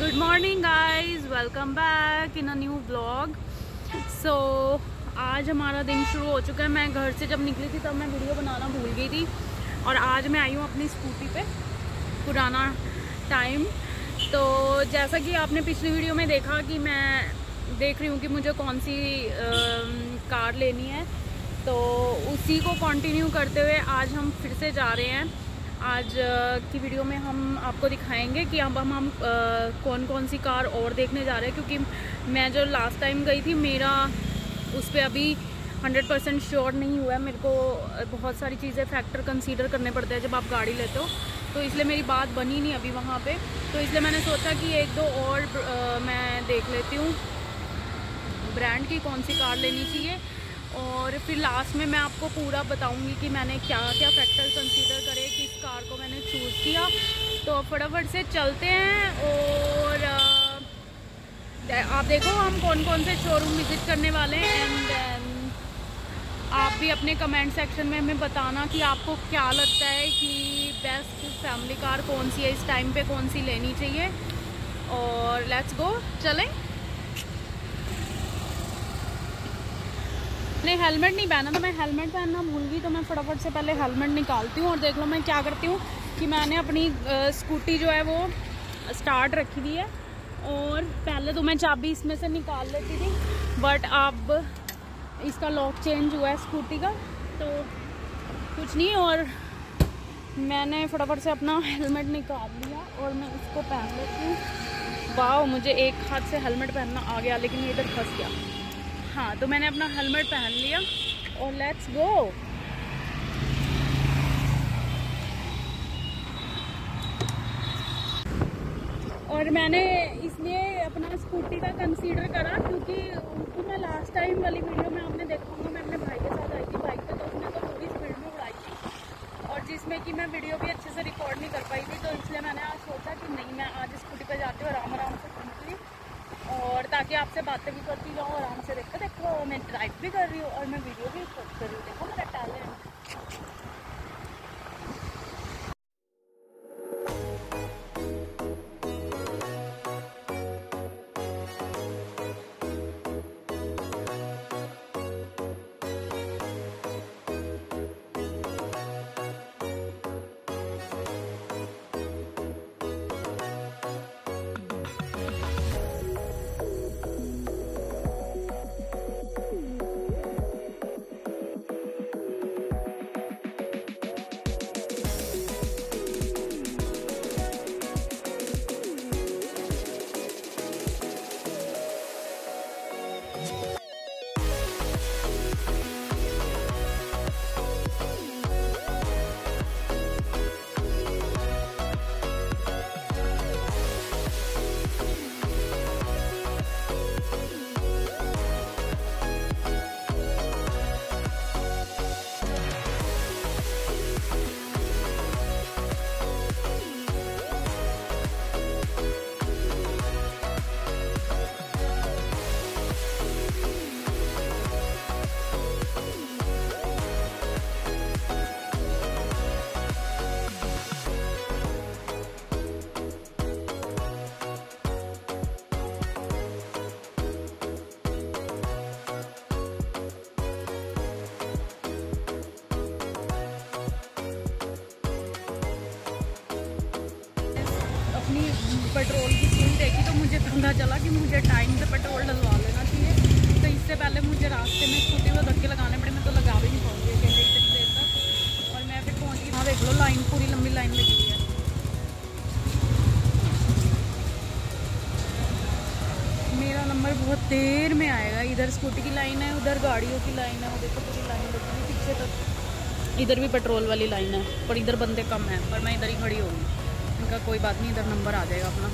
Good morning guys, welcome back in a new blog. So आज हमारा दिन शुरू हो चुका है। मैं घर से जब निकली थी तब मैं वीडियो बनाना भूल गई थी और आज मैं आई हूँ अपनी स्कूटी पे, पुराना टाइम। तो जैसा कि आपने पिछली वीडियो में देखा कि मैं देख रही हूँ कि मुझे कौन सी कार लेनी है, तो उसी को कंटिन्यू करते हुए आज हम फिर से जा रहे हैं। आज की वीडियो में हम आपको दिखाएंगे कि अब हम कौन कौन सी कार और देखने जा रहे हैं, क्योंकि मैं जो लास्ट टाइम गई थी मेरा उस पर अभी 100% श्योर नहीं हुआ है। मेरे को बहुत सारी चीज़ें फैक्टर कंसीडर करने पड़ते हैं जब आप गाड़ी लेते हो, तो इसलिए मेरी बात बनी नहीं अभी वहाँ पे। तो इसलिए मैंने सोचा कि एक दो और मैं देख लेती हूँ ब्रांड की कौन सी कार लेनी चाहिए, और फिर लास्ट में मैं आपको पूरा बताऊंगी कि मैंने क्या क्या फैक्टर कंसीडर करे किस कार को मैंने चूज़ किया। तो फटाफट से चलते हैं और आप देखो हम कौन कौन से शोरूम विज़िट करने वाले हैं। एंड आप भी अपने कमेंट सेक्शन में हमें बताना कि आपको क्या लगता है कि बेस्ट फैमिली कार कौन सी है, इस टाइम पे कौन सी लेनी चाहिए। और लेट्स गो, चलें। नहीं, हेलमेट नहीं पहना, तो मैं हेलमेट पहनना भूल गई, तो मैं फटाफट से पहले हेलमेट निकालती हूँ। और देख लो मैं क्या करती हूँ कि मैंने अपनी स्कूटी जो है वो स्टार्ट रखी दी है, और पहले तो मैं चाबी इसमें से निकाल लेती थी, बट अब इसका लॉक चेंज हुआ है स्कूटी का, तो कुछ नहीं। और मैंने फटाफट से अपना हेलमेट निकाल लिया और मैं इसको पहन लेती हूँ। वाह, मुझे एक हाथ से हेलमेट पहनना आ गया लेकिन ये इधर फंस गया। हाँ, तो मैंने अपना हेलमेट पहन लिया और लेट्स गो। और मैंने इसलिए अपना स्कूटी का कंसीडर करा क्योंकि उसको मैं लास्ट टाइम वाली वीडियो में आपने देखा होगा मैं अपने भाई के साथ आई थी बाइक पे, तो उसने तो पूरी स्पीड में उड़ाई थी और जिसमें कि मैं वीडियो भी अच्छे से रिकॉर्ड नहीं कर पाई थी। तो इसलिए मैंने आज सोचा कि नहीं, मैं आज स्कूटी पे जाती हूँ, आराम आराम से घूमती और ताकि आपसे बातें भी करती जाऊँ आराम से। देखो मैं ड्राइव भी कर रही हूँ और मैं वीडियो भी रिकॉर्ड कर रही हूँ। देखो मेरा टैलेंट। पेट्रोल की कीमत देखी तो मुझे पता चला कि मुझे टाइम से पेट्रोल डलवा लेना चाहिए, तो इससे पहले मुझे रास्ते में स्कूटी को धक्के लगाने पड़े। मैं तो लगा भी नहीं पाऊँगी इतनी देर तक, और मैं फिर पहुँच गई। हाँ देख लो, लाइन पूरी लंबी लाइन लगी हुई है। मेरा नंबर बहुत देर में आएगा। इधर स्कूटी की लाइन है, उधर गाड़ियों की लाइन है, उधर तो पूरी लाइन लगी है पीछे तक। इधर भी पेट्रोल वाली लाइन है पर इधर बंदे कम हैं, पर मैं इधर ही खड़ी होगी। इनका कोई बात नहीं, इधर नंबर आ जाएगा अपना।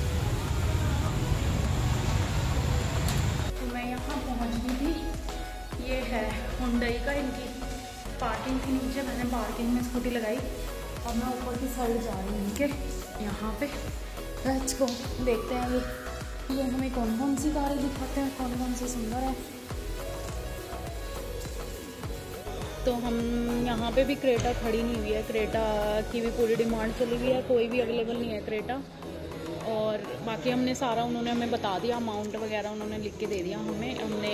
तो मैं यहाँ पहुँच गई थी। ये है हुंडई का, इनकी पार्किंग के नीचे मैंने पार्किंग में स्कूटी लगाई और मैं ऊपर की साइड जा रही हूँ इनके यहाँ पे। लेट्स गो, देखते हैं ये हमें कौन कौन सी कारें दिखाते हैं, कौन कौन सी सुंदर है। तो हम यहाँ पे भी क्रेटा खड़ी नहीं हुई है, क्रेटा की भी पूरी डिमांड चली हुई है, कोई भी अवेलेबल नहीं है क्रेटा। और बाकी हमने सारा उन्होंने हमें बता दिया, अमाउंट वगैरह उन्होंने लिख के दे दिया हमें। हमने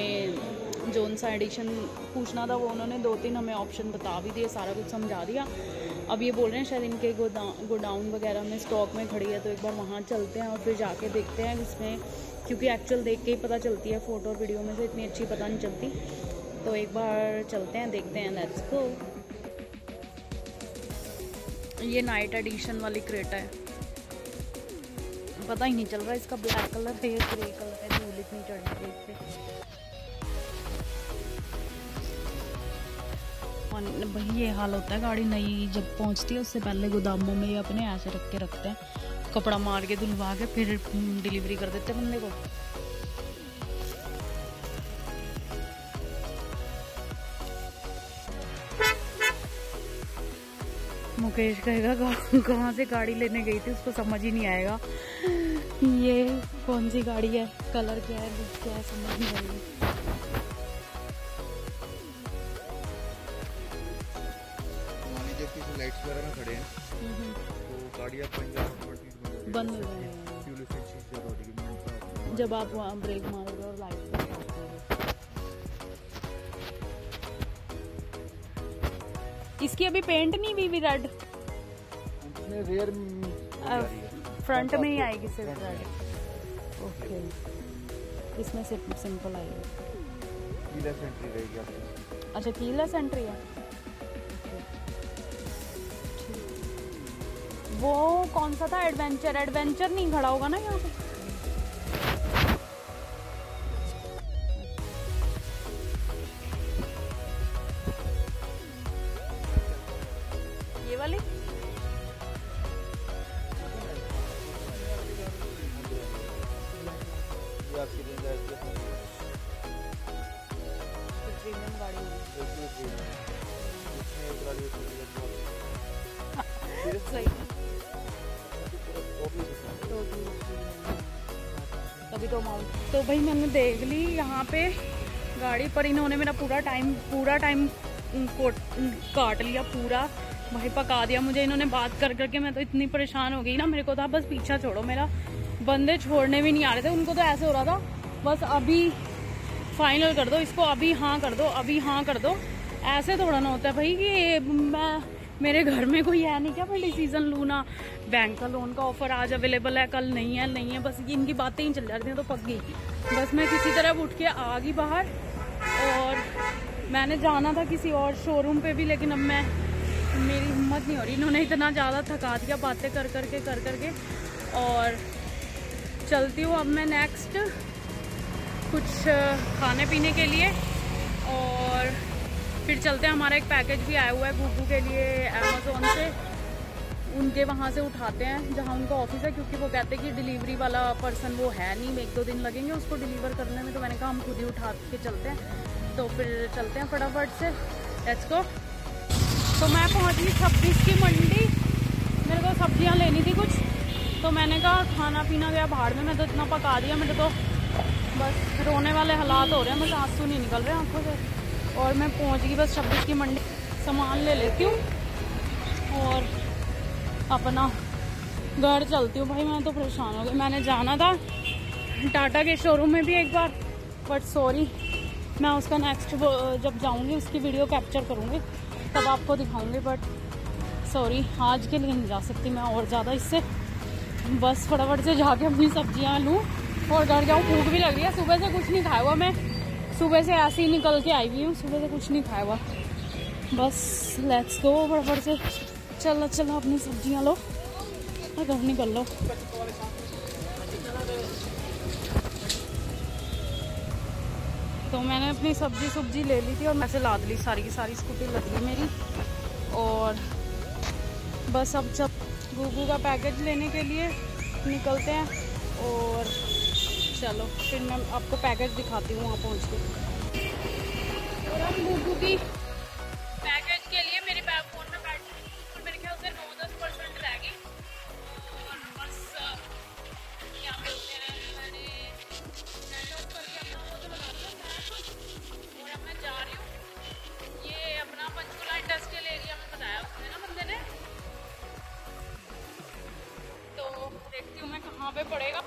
जोन सा एडिक्शन पूछना था वो उन्होंने 2-3 हमें ऑप्शन बता भी दिए, सारा कुछ समझा दिया। अब ये बोल रहे हैं शायद इनके गोडाउन वगैरह में स्टॉक में खड़ी है, तो एक बार वहाँ चलते हैं और फिर जाके देखते हैं इसमें, क्योंकि एक्चुअल देख के ही पता चलती है, फ़ोटो और वीडियो में से इतनी अच्छी पता नहीं चलती। तो एक बार चलते हैं, देखते हैं, लेट्स गो। ये नाइट एडिशन वाली क्रेटा है, पता ही नहीं चल रहा इसका ब्लैक कलर है या ग्रे कलर है, धूल इतनी चढ़ी है। भाई ये हाल होता है, गाड़ी नई जब पहुंचती है उससे पहले गोदामों में ये अपने ऐसे रख के रखते हैं, कपड़ा मार के धुलवा के फिर डिलीवरी कर देते हैं बंदे को। मुकेश कहेगा कहाँ से गाड़ी लेने गई थी, उसको समझ ही नहीं आएगा ये कौन सी गाड़ी है, कलर क्या है, लुक क्या है, समझ नहीं आएगी। लाइट्स वगैरह में खड़े हैं तो गाड़ियाँ बंद हो जाएगी जब आप वहाँ ब्रेक मारोगे और लाइट। इसकी अभी पेंट नहीं हुई रेड, रेयर फ्रंट में ही आएगी सिर्फ रेड। ओके, इसमें सिर्फ सिंपल आएगी, कीलेस एंट्री रहेगी। अच्छा कीलेस एंट्री है। वो कौन सा था, एडवेंचर? एडवेंचर नहीं खड़ा होगा ना यहाँ पे। तो भाई मैंने देख ली यहाँ पे गाड़ी पर, इन्होंने मेरा पूरा टाइम काट लिया, पूरा भाई पका दिया मुझे इन्होंने बात कर करके। मैं तो इतनी परेशान हो गई ना, मेरे को था बस पीछा छोड़ो मेरा, बंदे छोड़ने भी नहीं आ रहे थे। उनको तो ऐसे हो रहा था बस अभी फाइनल कर दो इसको, अभी हाँ कर दो, अभी हाँ कर दो। ऐसे थोड़ा ना होता है भाई कि मैं, मेरे घर में कोई है नहीं क्या भाई डिसीजन लूँ ना, बैंक का लोन का ऑफर आज अवेलेबल है कल नहीं है, नहीं है, बस इनकी बातें ही चल जा रही थी। तो पक गई बस, मैं किसी तरह उठ के आ गई बाहर। और मैंने जाना था किसी और शोरूम पे भी, लेकिन अब मैं, मेरी हिम्मत नहीं हो रही, इन्होंने इतना ज़्यादा थका दिया बातें कर करके। और चलती हूँ अब मैं नेक्स्ट कुछ खाने पीने के लिए, और फिर चलते हैं। हमारा एक पैकेज भी आया हुआ है गूगू के लिए अमेज़ोन से, उनके वहाँ से उठाते हैं जहाँ उनका ऑफिस है, क्योंकि वो कहते हैं कि डिलीवरी वाला पर्सन वो है नहीं, 1-2 दिन लगेंगे उसको डिलीवर करने में। तो मैंने कहा हम खुद ही उठा के चलते हैं, तो फिर चलते हैं फटाफट से, लेट्स गो। तो मैं पहुँच गई 26 की मंडी, मेरे को सब्जियाँ लेनी थी कुछ, तो मैंने कहा खाना पीना गया बाहर में, मैं तो इतना पका दिया मेरे तो बस रोने वाले हालात हो रहे हैं, बस आंसू नहीं निकल रहे आँखों से। और मैं पहुंच गई बस 26 की मंडी, सामान ले लेती हूँ और अपना घर चलती हूँ। भाई मैं तो परेशान हो गई, मैंने जाना था टाटा के शोरूम में भी एक बार, बट सॉरी मैं उसका नेक्स्ट जब जाऊँगी उसकी वीडियो कैप्चर करूँगी तब आपको दिखाऊँगी, बट सॉरी आज के लिए नहीं जा सकती मैं और ज़्यादा इससे। बस फटाफट से जाके अपनी सब्जियाँ लूँ और घर जाऊँ, भूख भी लग रही है, सुबह से कुछ नहीं खाया हुआ मैं, सुबह से ऐसे ही निकल के आई हुई हूँ, सुबह से कुछ नहीं खाया हुआ। बस लेट्स गो, फटाफट से चलो अपनी सब्जियाँ लो और घर निकल लो। तो मैंने अपनी सब्जी ले ली थी और मैं से लाद ली, सारी की सारी स्कूटी लग गई मेरी। और बस अब जब गूगू का पैकेज लेने के लिए निकलते हैं, और चलो फिर मैं आपको पैकेज दिखाती हूँ वहाँ पहुँच के। और अब गूगू की पैकेज के लिए मेरे फोन में बैटरी और मेरे ख्याल से 9-10% रह गई, और बस क्या बोलते हैं मैंने नेट ऑफ करके अपना वो तो लगा दिया। और अब मैं जा रही हूँ, ये अपना पंचकुला इंडस्ट्रियल एरिया में बताया उसने ना बंदे ने, तो देखती हूँ मैं कहाँ यहाँ पे पड़ेगा।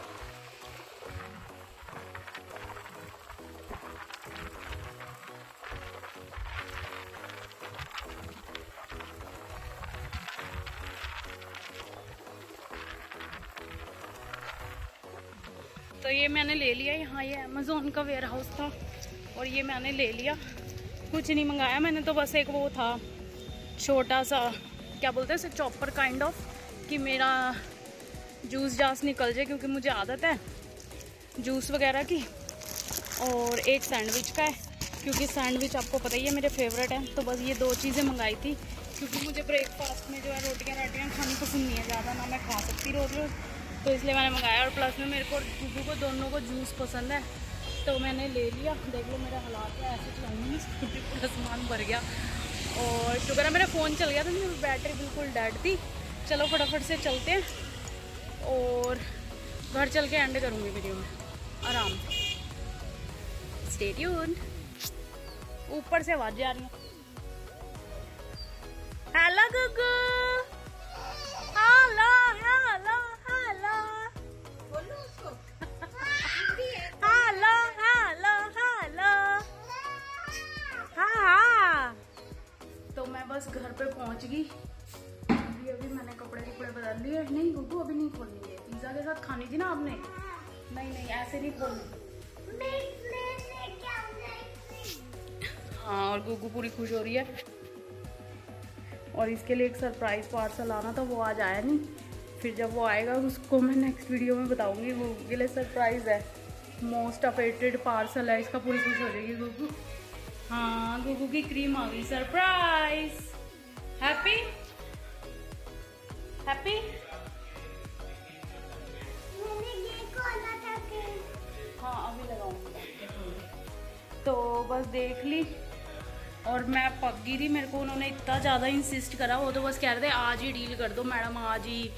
तो ये मैंने ले लिया, यहाँ ये अमेज़ोन का वेयर हाउस था और ये मैंने ले लिया, कुछ नहीं मंगाया मैंने। तो बस एक वो था छोटा सा, क्या बोलते हैं, चॉपर काइंड ऑफ, कि मेरा जूस जास निकल जाए क्योंकि मुझे आदत है जूस वगैरह की। और एक सैंडविच का है क्योंकि सैंडविच आपको पता ही है मेरे फेवरेट हैं। तो बस ये दो चीज़ें मंगाई थी क्योंकि मुझे ब्रेकफास्ट में जो है रोटियाँ राटियाँ खानी पसंद नहीं है ज़्यादा, ना मैं खा सकती रोज़ रोज़, तो इसलिए मैंने मंगाया। और प्लस में मेरे को गुड्डू को दोनों को जूस पसंद है तो मैंने ले लिया। देख लो मेरा हालात है, ऐसे चलाऊँगी स्कूटी, पूरा सामान भर गया। और शुक्र है मेरा फ़ोन चल गया था, मेरी बैटरी बिल्कुल डेड थी। चलो फटाफट से चलते हैं और घर चल के एंड करूँगी वीडियो में आराम। Stay tune. ऊपर से आवाज़ आ रही है। हेलो गुगू, हेलो हेलो हेलो बोलो उसको, हेलो हेलो हेलो। हाँ तो मैं बस घर पे पहुंच गई। अभी अभी मैंने कपड़े कपड़े बदल लिए। नहीं गुड्डू अभी नहीं खोलनी है, पिज्जा के साथ खानी थी ना आपने। नहीं नहीं ऐसे नहीं खोलनी। हाँ और गुगू पूरी खुश हो रही है। और इसके लिए एक सरप्राइज़ पार्सल आना था, वो आज आया नहीं। फिर जब वो आएगा उसको मैं नेक्स्ट वीडियो में बताऊंगी। गुगू के लिए सरप्राइज़ है, मोस्ट अपेटेड पार्सल है इसका। पूरी खुश हो जाएगी गुगू। हाँ गुगू की क्रीम आ गई, सरप्राइज। Happy happy. हाँ अभी लगाऊंगी। तो बस देख ली और मैं पक गई थी। मेरे को उन्होंने इतना ज़्यादा इंसिस्ट करा, वो तो बस कह रहे थे आज ही डील कर दो मैडम आज ही।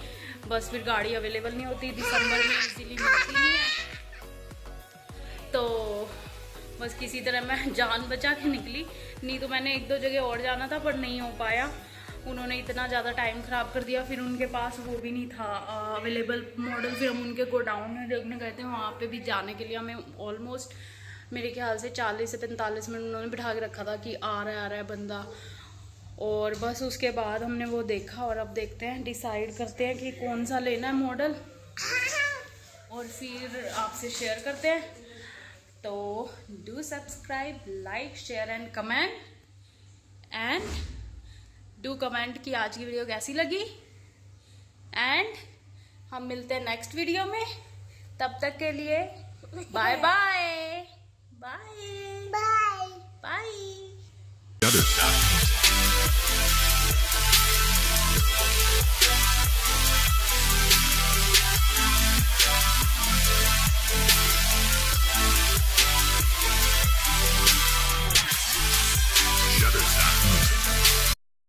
बस फिर गाड़ी अवेलेबल नहीं होती, दिसंबर में इजीली मिलती नहीं है। तो बस किसी तरह मैं जान बचा के निकली, नहीं तो मैंने एक दो जगह और जाना था पर नहीं हो पाया। उन्होंने इतना ज़्यादा टाइम ख़राब कर दिया। फिर उनके पास वो भी नहीं था अवेलेबल मॉडल। फिर हम उनके गोडाउन में देखने गए थे, वहाँ पे भी जाने के लिए हमें ऑलमोस्ट मेरे ख्याल से 40 से 45 मिनट उन्होंने बिठा के रखा था कि आ रहा है बंदा। और बस उसके बाद हमने वो देखा और अब देखते हैं, डिसाइड करते हैं कि कौन सा लेना है मॉडल और फिर आपसे शेयर करते हैं। तो do subscribe, like, share and comment, and do comment कि आज की वीडियो कैसी लगी। एंड हम मिलते हैं नेक्स्ट वीडियो में, तब तक के लिए bye bye bye bye bye.